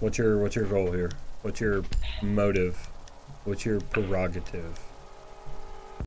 What's your goal here? What's your motive? What's your prerogative?